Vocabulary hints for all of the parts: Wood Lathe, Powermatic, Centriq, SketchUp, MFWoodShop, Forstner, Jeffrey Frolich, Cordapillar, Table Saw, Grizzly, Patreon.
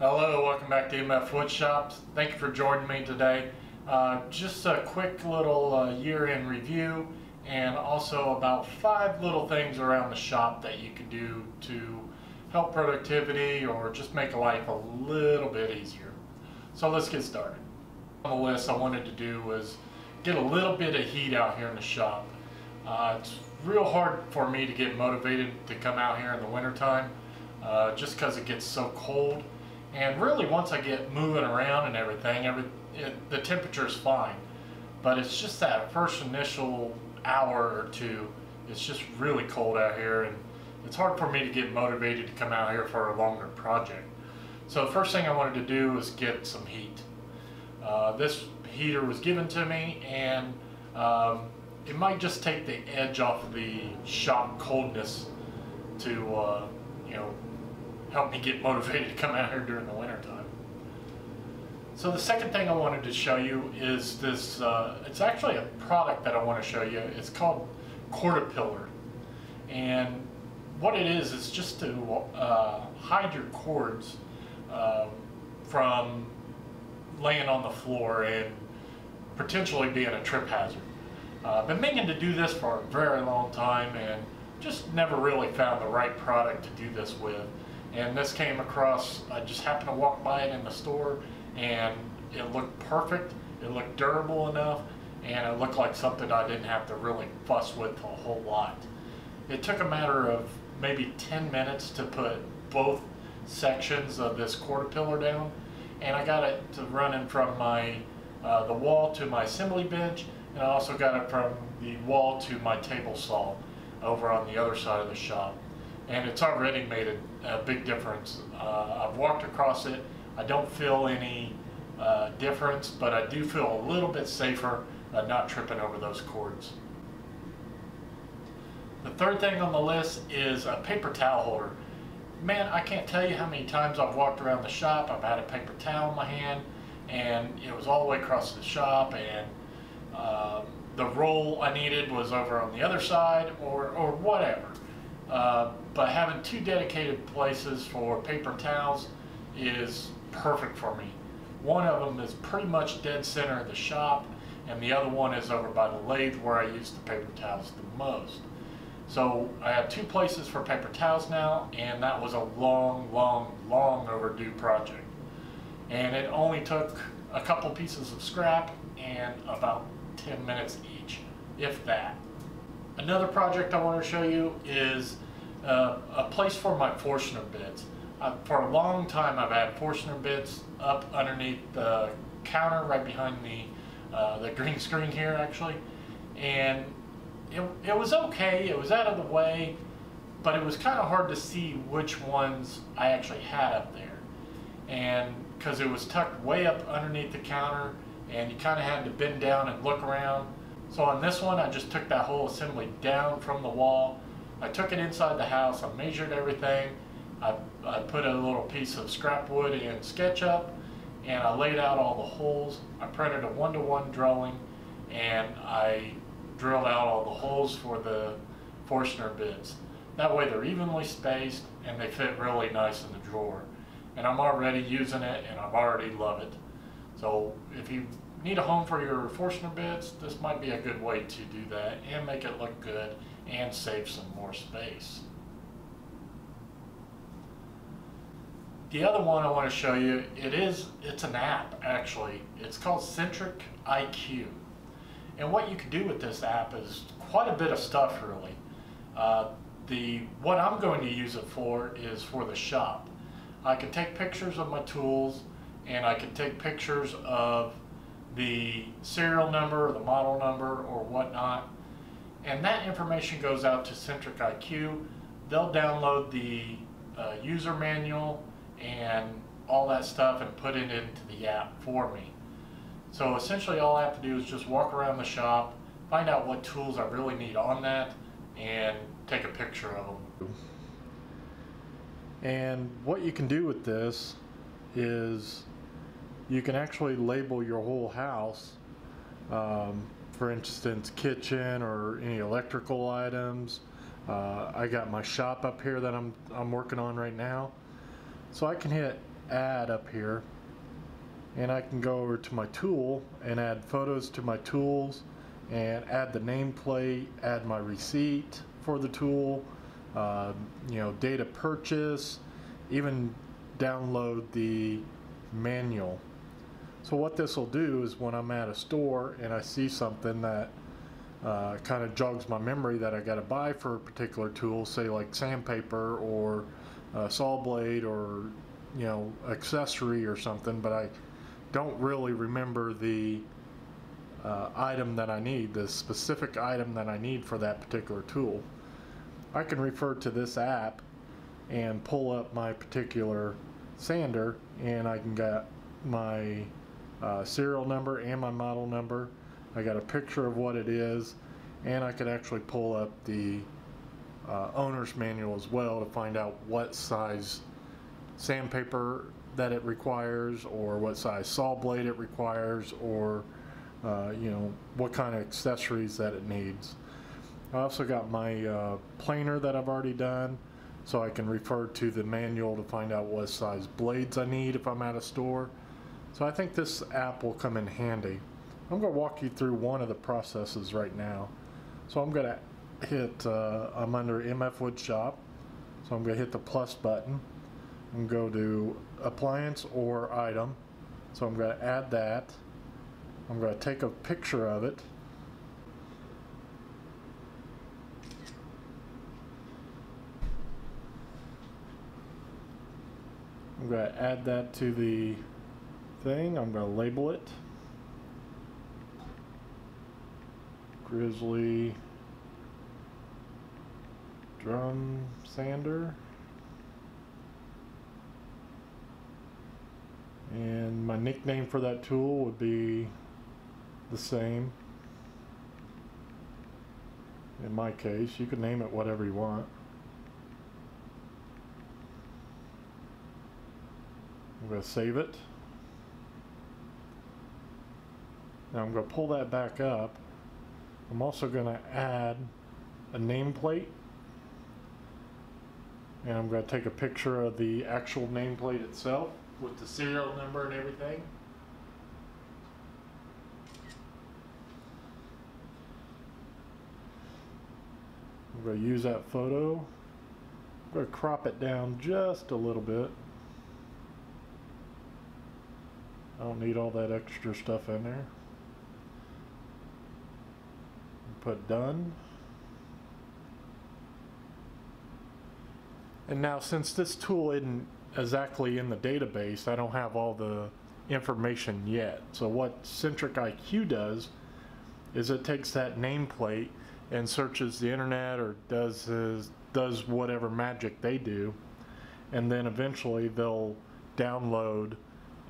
Hello, welcome back to MFWoodShop. Thank you for joining me today. Just a quick little year-end review, and also about 5 little things around the shop that you can do to help productivity or just make life a little bit easier. So let's get started. On the list I wanted to do was get a little bit of heat out here in the shop. It's real hard for me to get motivated to come out here in the wintertime just because it gets so cold. And really, once I get moving around and everything, the temperature's fine. But it's just that first initial hour or two, it's just really cold out here, and it's hard for me to get motivated to come out here for a longer project. So the first thing I wanted to do was get some heat. This heater was given to me, and it might just take the edge off of the shop coldness to, you know, help me get motivated to come out here during the winter time. So the second thing I wanted to show you is this, it's actually a product that I want to show you. It's called Cordapillar. And what it is just to hide your cords from laying on the floor and potentially being a trip hazard. I've been meaning to do this for a very long time and just never really found the right product to do this with. And this came across, I just happened to walk by it in the store, and it looked perfect, it looked durable enough, and it looked like something I didn't have to really fuss with a whole lot. It took a matter of maybe 10 minutes to put both sections of this Cordapillar down, and I got it to running from my the wall to my assembly bench, and I also got it from the wall to my table saw over on the other side of the shop. And it's already made a big difference. I've walked across it. I don't feel any difference, but I do feel a little bit safer not tripping over those cords. The third thing on the list is a paper towel holder. Man, I can't tell you how many times I've walked around the shop, I've had a paper towel in my hand, and it was all the way across the shop, and the roll I needed was over on the other side, or whatever. But having 2 dedicated places for paper towels is perfect for me. One of them is pretty much dead center of the shop, and the other one is over by the lathe where I use the paper towels the most. So I have 2 places for paper towels now, and that was a long, long, long overdue project. And it only took a couple pieces of scrap and about 10 minutes each, if that. Another project I want to show you is a place for my Forstner bits. For a long time I've had Forstner bits up underneath the counter right behind the green screen here actually. And it was okay, it was out of the way, but it was kind of hard to see which ones I actually had up there. And because it was tucked way up underneath the counter, and you kind of had to bend down and look around. So on this one, I just took that whole assembly down from the wall. I took it inside the house, I measured everything. I put a little piece of scrap wood in SketchUp, and I laid out all the holes. I printed a one-to-one drawing, and I drilled out all the holes for the Forstner bits. That way they're evenly spaced, and they fit really nice in the drawer. And I'm already using it, and I've already loved it. So if you need a home for your Forstner bits, this might be a good way to do that and make it look good and save some more space. The other one I want to show you, it's an app actually. It's called Centriq IQ. And what you can do with this app is quite a bit of stuff really. What I'm going to use it for is for the shop. I can take pictures of my tools, and I can take pictures of the serial number, the model number, or whatnot, and that information goes out to Centriq IQ. They'll download the user manual and all that stuff and put it into the app for me. So essentially all I have to do is just walk around the shop, find out what tools I really need on that, and take a picture of them. And what you can do with this is you can actually label your whole house, for instance, kitchen or any electrical items. I got my shop up here that I'm working on right now. So I can hit add up here, and I can go over to my tool and add photos to my tools and add the nameplate, add my receipt for the tool, you know, data purchase, even download the manual. So what this will do is when I'm at a store and I see something that kind of jogs my memory that I got to buy for a particular tool, say like sandpaper or a saw blade or, you know, accessory or something, but I don't really remember the item that I need, the specific item that I need for that particular tool. I can refer to this app and pull up my particular sander, and I can get my serial number and my model number. I got a picture of what it is, and I could actually pull up the owner's manual as well to find out what size sandpaper that it requires, or what size saw blade it requires, or you know, what kind of accessories that it needs. I also got my planer that I've already done, so I can refer to the manual to find out what size blades I need if I'm at a store. So I think this app will come in handy. I'm going to walk you through one of the processes right now. So I'm going to hit, I'm under MFWoodShop, so I'm going to hit the plus button and go to appliance or item. So I'm going to add that. I'm going to take a picture of it. I'm going to add that to the thing. I'm going to label it Grizzly drum sander, and my nickname for that tool would be the same. In my case, you can name it whatever you want. I'm going to save it. Now I'm going to pull that back up. I'm also going to add a nameplate, and I'm going to take a picture of the actual nameplate itself with the serial number and everything. I'm going to use that photo. I'm going to crop it down just a little bit. I don't need all that extra stuff in there. Put done. And now, since this tool isn't exactly in the database, I don't have all the information yet. So what Centriq IQ does is it takes that nameplate and searches the internet, or does whatever magic they do, and then eventually they'll download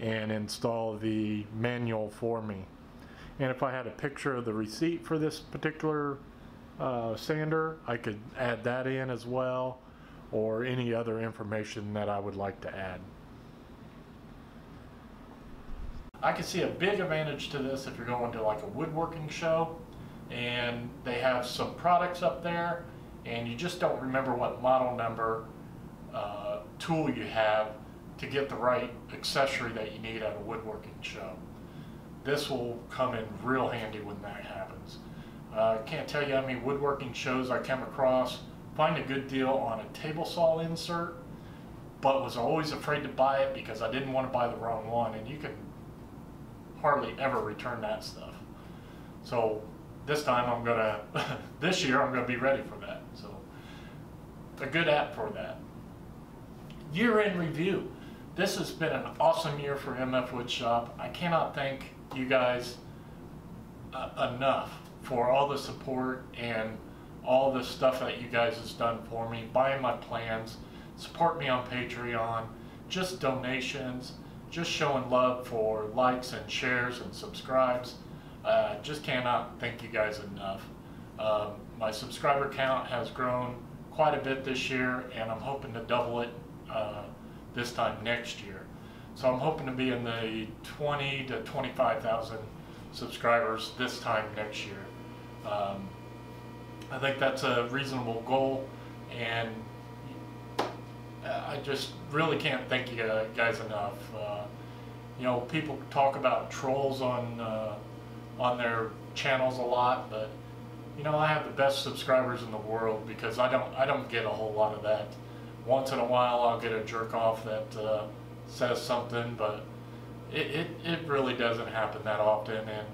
and install the manual for me. And if I had a picture of the receipt for this particular sander, I could add that in as well, or any other information that I would like to add. I can see a big advantage to this if you're going to like a woodworking show and they have some products up there and you just don't remember what model number tool you have to get the right accessory that you need at a woodworking show. This will come in real handy when that happens. I can't tell you how many woodworking shows I come across, find a good deal on a table saw insert, but was always afraid to buy it because I didn't want to buy the wrong one, and you can hardly ever return that stuff. So this time I'm gonna, this year I'm gonna be ready for that. So a good app for that. Year-end review. This has been an awesome year for MFWoodShop. I cannot thank you guys enough for all the support and all the stuff that you guys has done for me, buying my plans, support me on Patreon, just donations, just showing love for likes and shares and subscribes. Just cannot thank you guys enough. My subscriber count has grown quite a bit this year, and I'm hoping to double it this time next year. So I'm hoping to be in the 20 to 25,000 subscribers this time next year. I think that's a reasonable goal, and I just really can't thank you guys enough. You know, people talk about trolls on their channels a lot, but you know, I have the best subscribers in the world because I don't get a whole lot of that. Once in a while, I'll get a jerk off that says something, but it really doesn't happen that often, and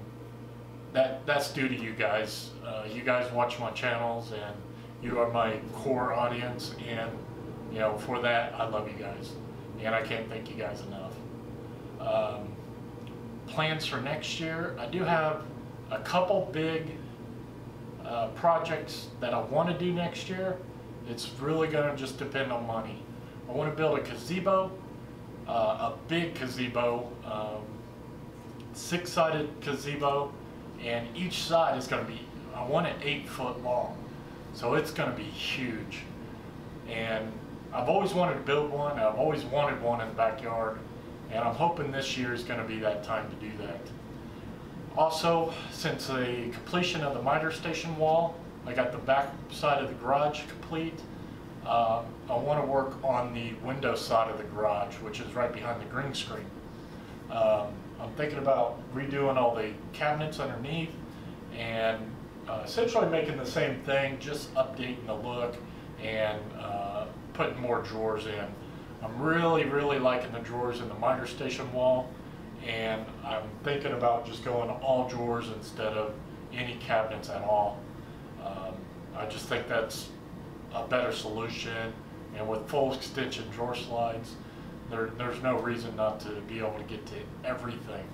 that's due to you guys. You guys watch my channels, and you are my core audience, and you know, for that, I love you guys, and I can't thank you guys enough. Plans for next year. I do have a couple big projects that I want to do next year. It's really going to just depend on money. I want to build a gazebo, a big gazebo, six-sided gazebo, and each side is going to be, I want it 8 foot long, so it's going to be huge. And I've always wanted to build one. I've always wanted one in the backyard, and I'm hoping this year is going to be that time to do that. Also, since the completion of the miter station wall, I got the back side of the garage complete. I want to work on the window side of the garage, which is right behind the green screen. I'm thinking about redoing all the cabinets underneath and essentially making the same thing, just updating the look and putting more drawers in. I'm really liking the drawers in the miter station wall, and I'm thinking about just going all drawers instead of any cabinets at all. I just think that's a better solution, and with full extension drawer slides, there's no reason not to be able to get to everything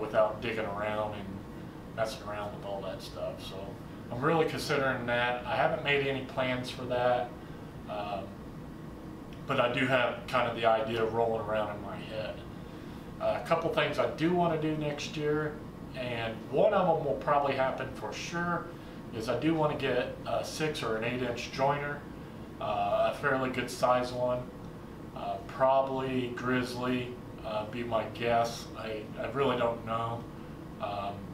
without digging around and messing around with all that stuff. So I'm really considering that. I haven't made any plans for that, but I do have kind of the idea rolling around in my head. A couple things I do want to do next year, and one of them will probably happen for sure, is I do want to get a 6 or an 8 inch joiner, a fairly good size one, probably Grizzly, be my guess. I really don't know.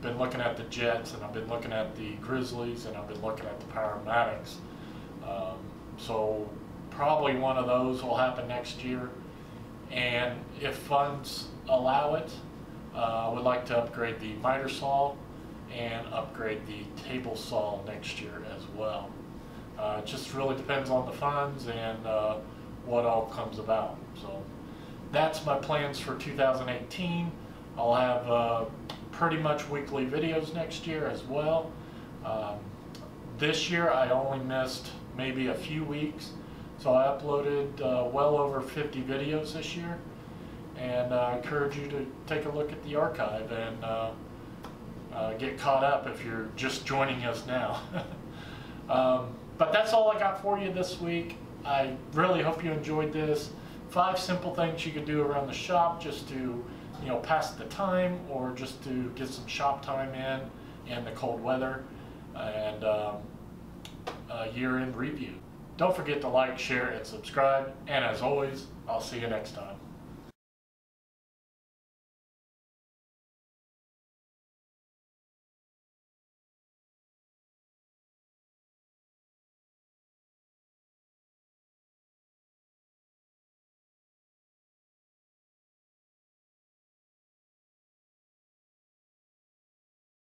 Been looking at the Jets, and I've been looking at the Grizzlies, and I've been looking at the Powermatics. So probably one of those will happen next year, and if funds allow it, I would like to upgrade the miter saw and upgrade the table saw next year as well. It just really depends on the funds and what all comes about. So that's my plans for 2018. I'll have pretty much weekly videos next year as well. This year I only missed maybe a few weeks, so I uploaded well over 50 videos this year, and I encourage you to take a look at the archive and get caught up if you're just joining us now. But that's all I got for you this week. I really hope you enjoyed this. 5 simple things you could do around the shop just to, you know, pass the time or just to get some shop time in the cold weather, and a year-end review. Don't forget to like, share, and subscribe. And as always, I'll see you next time.